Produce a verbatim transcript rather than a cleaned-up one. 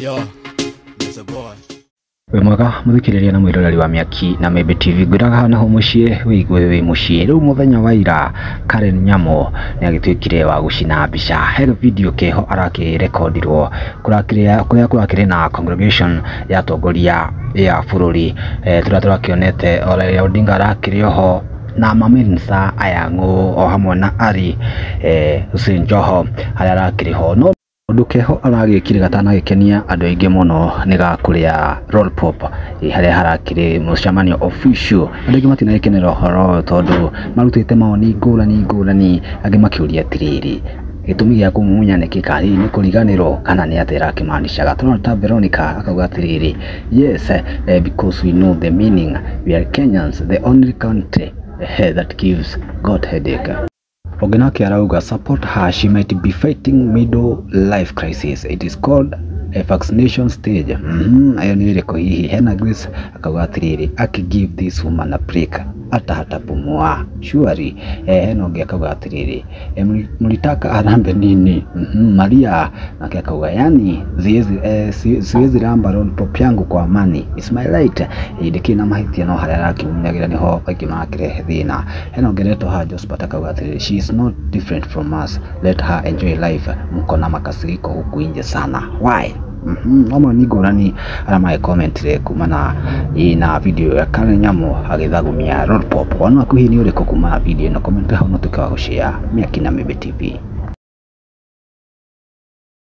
yo, that's a boy. We mwaga muthikiriria na mwirorari wa Miaki na Mebe T V gwiraga na ho mucie wigwe we mucie ru muthenya waira Karen Nyamu ni agitwikire wa gucina mbica he video keho arake recordirwo kurakire kuria kurakire na congregation ya togoria ya furori eh, turatura kionete ole ya Odinga rakire ho na mamensa ayango o hamwe na ari eh usinjoho harakire ho no Dukeho aragikire gatana gikenia andu aingi muno ni gakuria roll pop ihare harakire mushamanio official andu ngi matina ikenero horo tondu marutite maoni ngurani ngurani angi makiuria tiriri gitumi gya kumunya ne kikari ni kuriganiro kana ni atera kimanishaga tona ta Veronica akauga atiriri yes eh, because we know the meaning we are Kenyans the only country eh, that gives God headache. Ogena Kiarauga support her. She might be fighting middle life crisis. It is called a vaccination stage. Mm-hmm. I only recohi Hena Grace Akawatri. Aki give this woman a break. Ata hata pumua. Surely, eh, Henoge Akawatri. Eh, Mulitaka arambe nini. Mm-hmm. Maria Nakakawa yani. Ziezi, eh, ziezi ramba roll pop yangu kwa mani. It's my light. Eh, Dekina mahiti ya no hararaki umnyagira ni hopa ikimakire hedhina. Henoge leto hajo spataka watri. She is not different from us. Let her enjoy life. Mkona makasiriko huku inje sana. Why? Mhm, mama ni gorani alama comment le kumana ina video ya Karen Nyamu agithagumia roll pop. Wana kuhi ni ule kumana video na comment hauna tukawa kushare Miaki na Mebe T V.